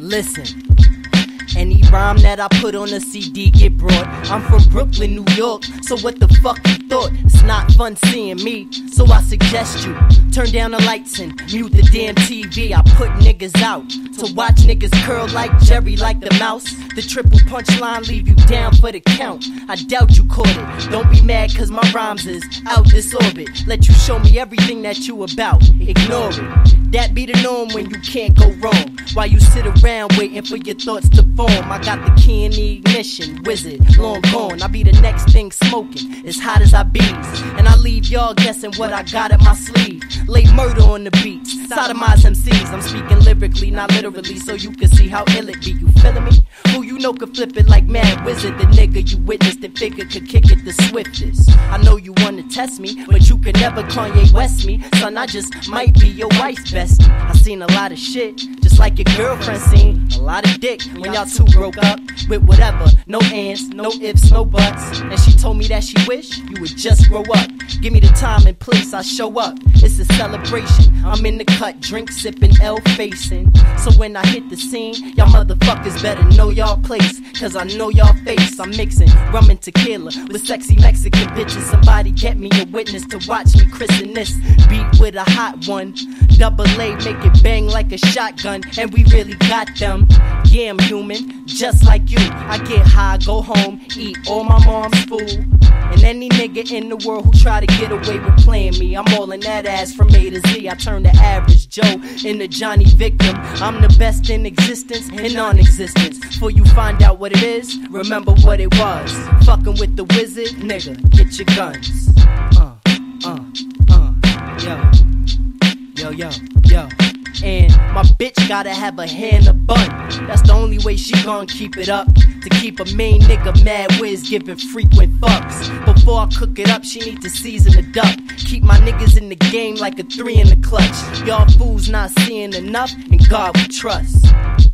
Listen, any rhyme that I put on a CD get brought. I'm from Brooklyn, New York, so what the fuck you thought? It's not fun seeing me, so I suggest you turn down the lights and mute the damn TV. I put niggas out to watch niggas curl like Jerry, like the mouse. The triple punchline leave you down for the count. I doubt you caught it. Don't be mad cause my rhymes is out this orbit. Let you show me everything that you about. Ignore it. That be the norm when you can't go wrong. While you sit around waiting for your thoughts to form. I got the key in the ignition, wizard, long gone. I be the next thing smoking, as hot as I be. And I leave y'all guessing what I got in my sleeve. Lay murder on the beats, sodomize MCs. I'm speaking lyrically, not literally, so you can see how ill it be. You feelin' me? Who you know could flip it like Mad Wizard. The nigga you witnessed, the figure could kick it the swiftest. I know you wanna test me, but you could never Kanye West me. Son, I just might be your wife's bestie. I seen a lot of shit, just like your girlfriend seen a lot of dick when y'all two broke up with whatever. No ands, no ifs, no buts. And she told me that she wished you would just grow up. Give me the time and place, I show up. It's a celebration. I'm in the cut, drink sipping, L facing. So when I hit the scene, y'all motherfuckers better know y'all place, cause I know y'all face. I'm mixing rum and tequila with sexy Mexican bitches. Somebody get me a witness to watch me christen this beat with a hot one. Double A, make it bang like a shotgun. And we really got them. Yeah, I'm human, just like you. I get high, go home, eat all my mom's food. And any nigga in the world who try to get away with playing me, I'm all in that ass from A to Z. I turn the average Joe into Johnny Victim. I'm the best in existence and non-existence. Before you find out what it is, remember what it was. Fucking with the wizard, nigga, get your guns. Yo, yo, yo. And my bitch gotta have a hand a bun. That's the only way she gon' keep it up. To keep a main nigga Mad Wiz giving frequent fucks. Before I cook it up, she need to season the duck. Keep my niggas in the game like a 3 in the clutch. Y'all fools not seeing enough, and God we trust.